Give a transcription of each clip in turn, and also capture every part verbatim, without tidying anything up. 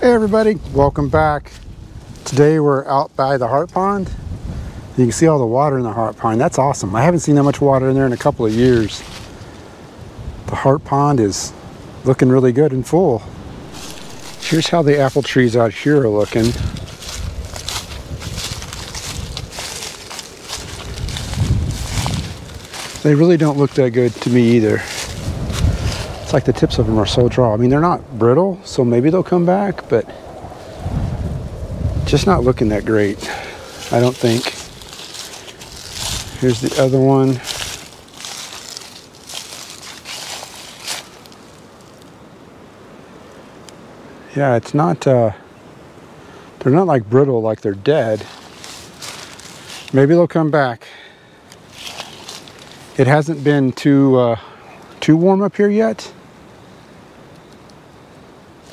Hey everybody, welcome back. Today we're out by the Hart Pond. You can see all the water in the Hart Pond. That's awesome. I haven't seen that much water in there in a couple of years. The Hart Pond is looking really good and full. Here's how the apple trees out here are looking. They really don't look that good to me either. It's like the tips of them are so dry. I mean, they're not brittle, so maybe they'll come back, but just not looking that great, I don't think. Here's the other one. Yeah, it's not, uh, they're not like brittle, like they're dead. Maybe they'll come back. It hasn't been too, uh, too warm up here yet.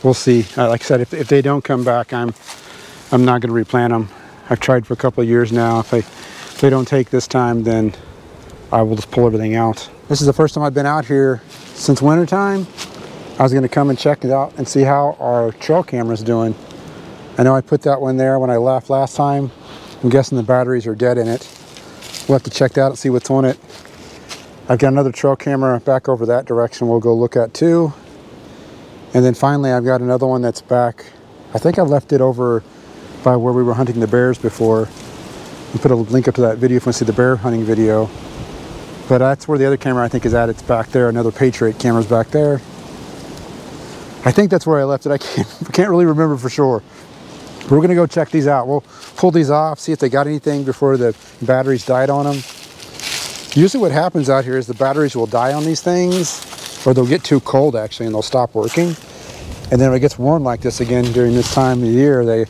We'll see. Uh, like I said, if, if they don't come back, I'm I'm not going to replant them. I've tried for a couple of years now. If they, if they don't take this time, then I will just pull everything out. This is the first time I've been out here since winter time. I was going to come and check it out and see how our trail camera's doing. I know I put that one there when I left last time. I'm guessing the batteries are dead in it. We'll have to check that out and see what's on it. I've got another trail camera back over that direction we'll go look at too. And then finally, I've got another one that's back. I think I left it over by where we were hunting the bears before. I'll put a link up to that video if you want to see the bear hunting video. But that's where the other camera I think is at. It's back there. Another Patriot camera's back there. I think that's where I left it. I can't, can't really remember for sure. We're going to go check these out. We'll pull these off, see if they got anything before the batteries died on them. Usually what happens out here is the batteries will die on these things, or they'll get too cold actually and they'll stop working. And then when it gets warm like this again during this time of the year, they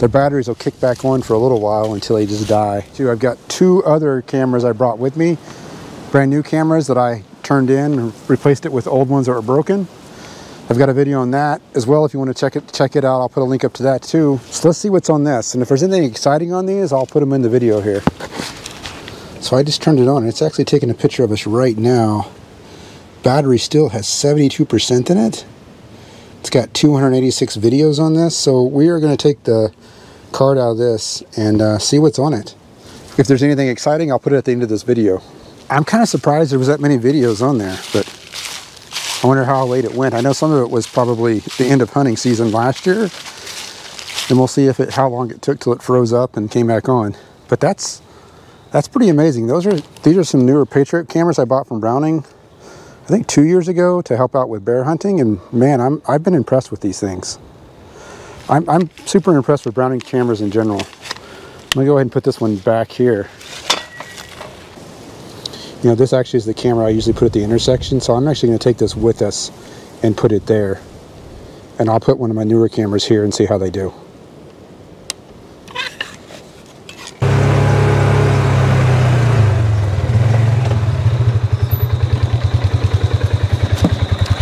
their batteries will kick back on for a little while until they just die. Too, I've got two other cameras I brought with me, brand new cameras that I turned in and replaced it with old ones that were broken. I've got a video on that as well if you want to check it check it out. I'll put a link up to that too. So let's see what's on this, and if there's anything exciting on these, I'll put them in the video here. So I just turned it on and it's actually taking a picture of us right now. Battery still has seventy-two percent in it. It's got two hundred eighty-six videos on this, so we are going to take the card out of this and uh, see what's on it. If there's anything exciting, I'll put it at the end of this video. I'm kind of surprised there was that many videos on there, but I wonder how late it went. I know some of it was probably the end of hunting season last year, and we'll see if it how long it took till it froze up and came back on. But that's that's pretty amazing. Those are these are some newer Patriot cameras I bought from Browning, I think two years ago, to help out with bear hunting, and man, I'm, I've been impressed with these things. I'm, I'm super impressed with Browning cameras in general. I'm gonna go ahead and put this one back here. You know, this actually is the camera I usually put at the intersection, so I'm actually gonna take this with us and put it there. And I'll put one of my newer cameras here and see how they do.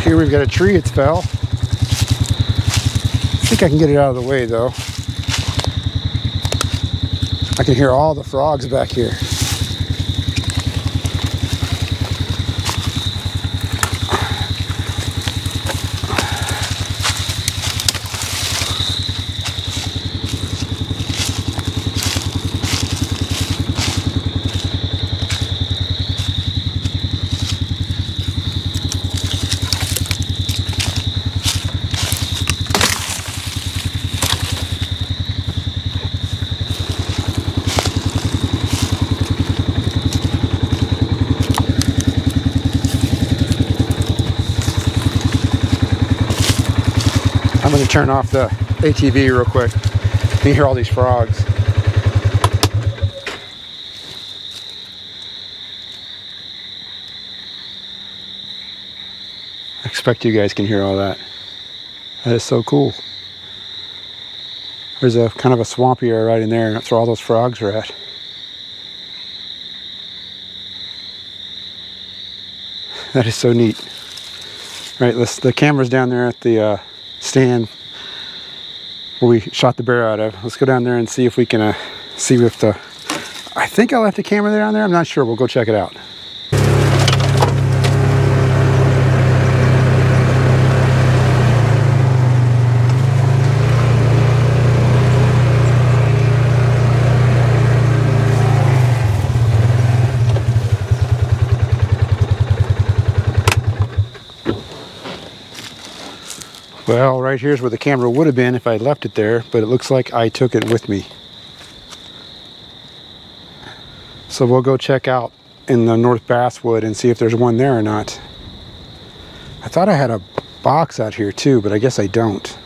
Here we've got a tree, it's fell. I think I can get it out of the way though. I can hear all the frogs back here. I'm going to turn off the A T V real quick. You can hear all these frogs. I expect you guys can hear all that. That is so cool. There's a kind of a swampy area right in there, and that's where all those frogs are at. That is so neat. All right, let's, the camera's down there at the uh, stand where we shot the bear out of. Let's go down there and see if we can uh, see if the I think I left the camera there down there. I'm not sure. We'll go check it out. Well, right here's where the camera would have been if I had left it there, but it looks like I took it with me. So we'll go check out in the North Basswood and see if there's one there or not. I thought I had a box out here too, but I guess I don't.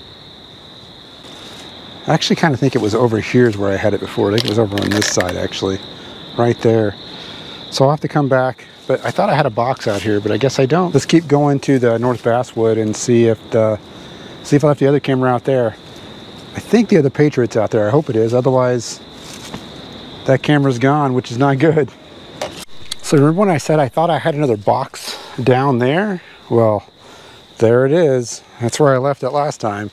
I actually kind of think it was over here's where I had it before. I think it was over on this side actually, right there. So I'll have to come back, but I thought I had a box out here, but I guess I don't. Let's keep going to the North Basswood and see if the, see if I left the other camera out there. I think the other Patriot's out there. I hope it is, otherwise that camera's gone, which is not good. So remember when I said I thought I had another box down there? Well, there it is. That's where I left it last time.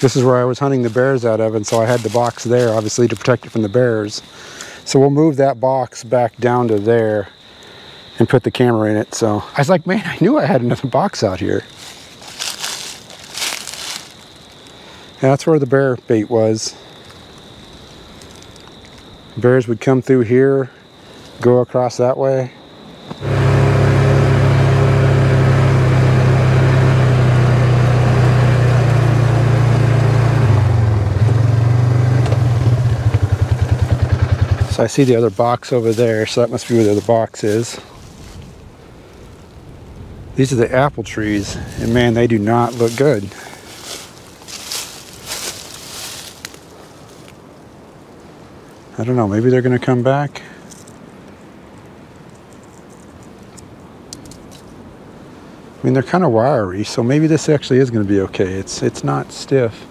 This is where I was hunting the bears out of, and so I had the box there, obviously, to protect it from the bears. So we'll move that box back down to there and put the camera in it. So I was like, man, I knew I had another box out here. And that's where the bear bait was. Bears would come through here, go across that way. So I see the other box over there, so that must be where the other box is. These are the apple trees, and man, they do not look good. I don't know, maybe they're gonna come back. I mean, they're kind of wiry, so maybe this actually is gonna be okay. It's, it's not stiff.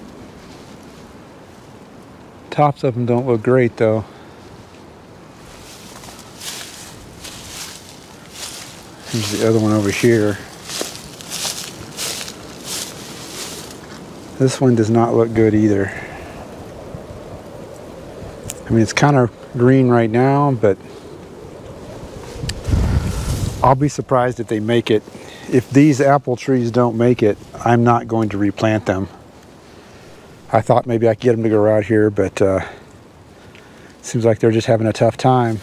Tops of them don't look great though. Here's the other one over here. This one does not look good either. I mean, it's kind of green right now, but I'll be surprised if they make it. If these apple trees don't make it, I'm not going to replant them. I thought maybe I could get them to go out here, but uh, it seems like they're just having a tough time.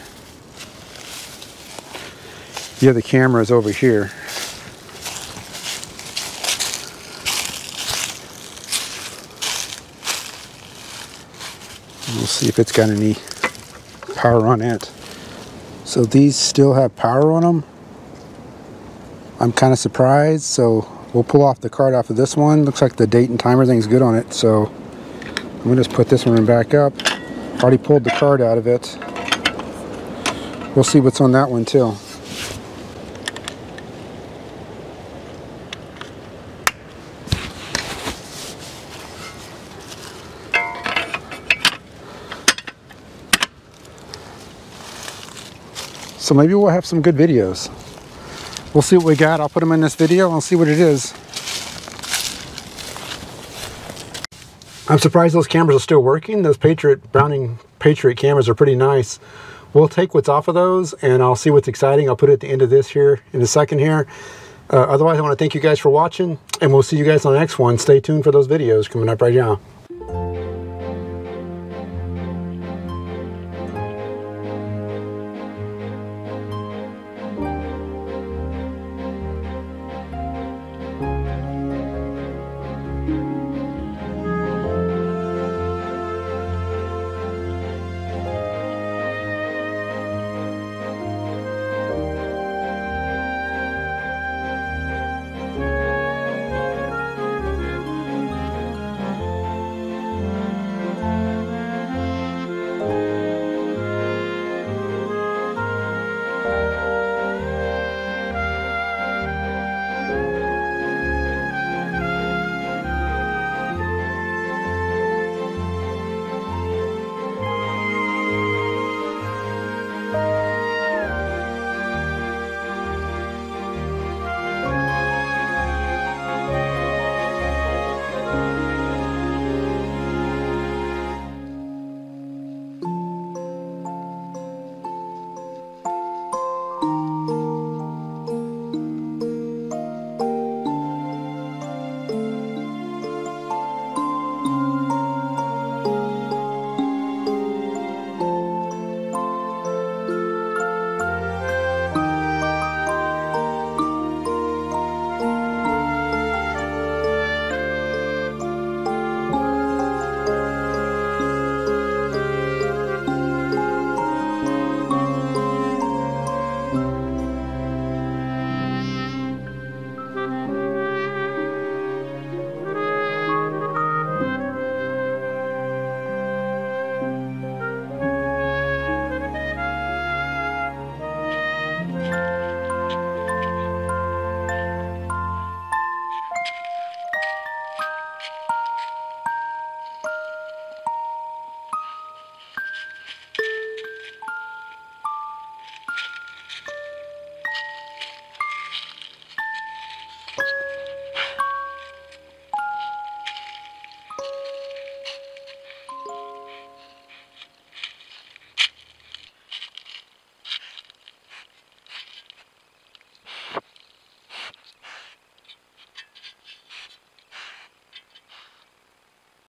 The other camera is over here. We'll see if it's got any power on it. So these still have power on them. I'm kind of surprised. So we'll pull off the card off of this one. Looks like the date and timer thing's good on it. So I'm gonna just put this one back up. Already pulled the card out of it. We'll see what's on that one too. So maybe we'll have some good videos. We'll see what we got. I'll put them in this video and see what it is. I'm surprised those cameras are still working. Those Patriot, Browning Patriot cameras are pretty nice. We'll take what's off of those and I'll see what's exciting. I'll put it at the end of this here in a second here. Uh, otherwise, I want to thank you guys for watching and we'll see you guys on the next one. Stay tuned for those videos coming up right now.